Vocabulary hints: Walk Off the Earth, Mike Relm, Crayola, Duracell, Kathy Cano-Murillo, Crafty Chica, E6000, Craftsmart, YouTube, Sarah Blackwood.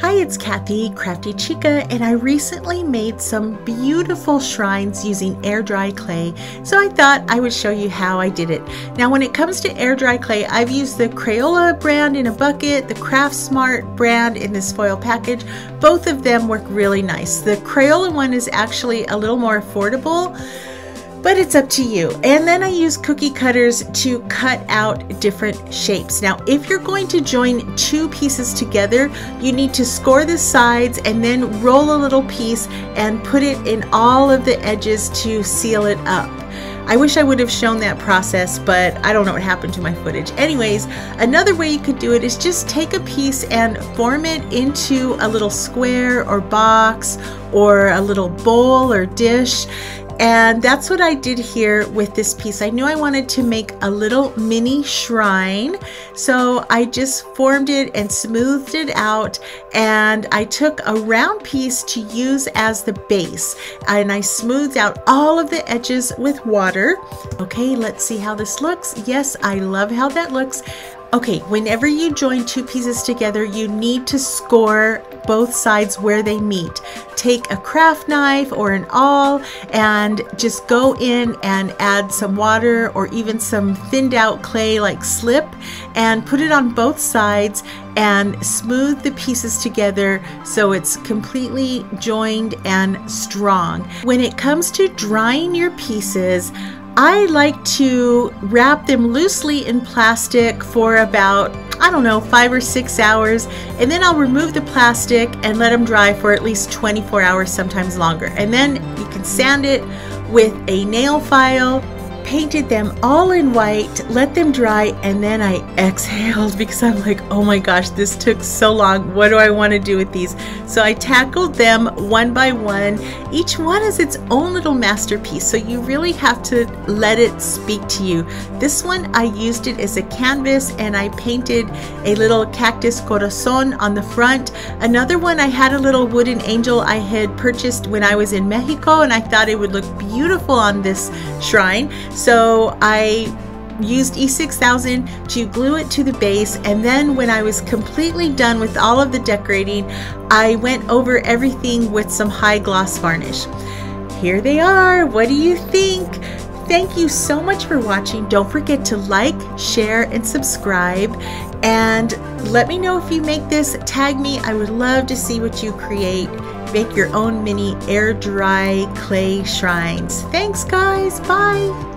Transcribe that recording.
Hi, it's Kathy, Crafty Chica, and I recently made some beautiful shrines using air dry clay, so I thought I would show you how I did it. Now when it comes to air dry clay, I've used the Crayola brand in a bucket, the Craftsmart brand in this foil package. Both of them work really nice. The Crayola one is actually a little more affordable, but it's up to you. And then I use cookie cutters to cut out different shapes. Now, if you're going to join two pieces together, you need to score the sides and then roll a little piece and put it in all of the edges to seal it up. I wish I would have shown that process, but I don't know what happened to my footage. Anyways, another way you could do it is just take a piece and form it into a little square or box or a little bowl or dish. And that's what I did here with this piece. I knew I wanted to make a little mini shrine, so I just formed it and smoothed it out, and I took a round piece to use as the base, and I smoothed out all of the edges with water. Okay, let's see how this looks. Yes, I love how that looks. Okay, whenever you join two pieces together, you need to score both sides where they meet. Take a craft knife or an awl and just go in and add some water or even some thinned out clay like slip and put it on both sides and smooth the pieces together so it's completely joined and strong. When it comes to drying your pieces, I like to wrap them loosely in plastic for about, I don't know, 5 or 6 hours, and then I'll remove the plastic and let them dry for at least 24 hours, sometimes longer. And then you can sand it with a nail file. Painted them all in white, let them dry, and then I exhaled because I'm like, oh my gosh, this took so long. What do I want to do with these? So I tackled them one by one. Each one is its own little masterpiece, so you really have to let it speak to you. This one, I used it as a canvas and I painted a little cactus corazon on the front. Another one, I had a little wooden angel I had purchased when I was in Mexico, and I thought it would look beautiful on this shrine. So I used E6000 to glue it to the base, and then when I was completely done with all of the decorating, I went over everything with some high gloss varnish. Here they are. What do you think? Thank you so much for watching. Don't forget to like, share, and subscribe. And let me know if you make this. Tag me. I would love to see what you create. Make your own mini air dry clay shrines. Thanks guys, bye.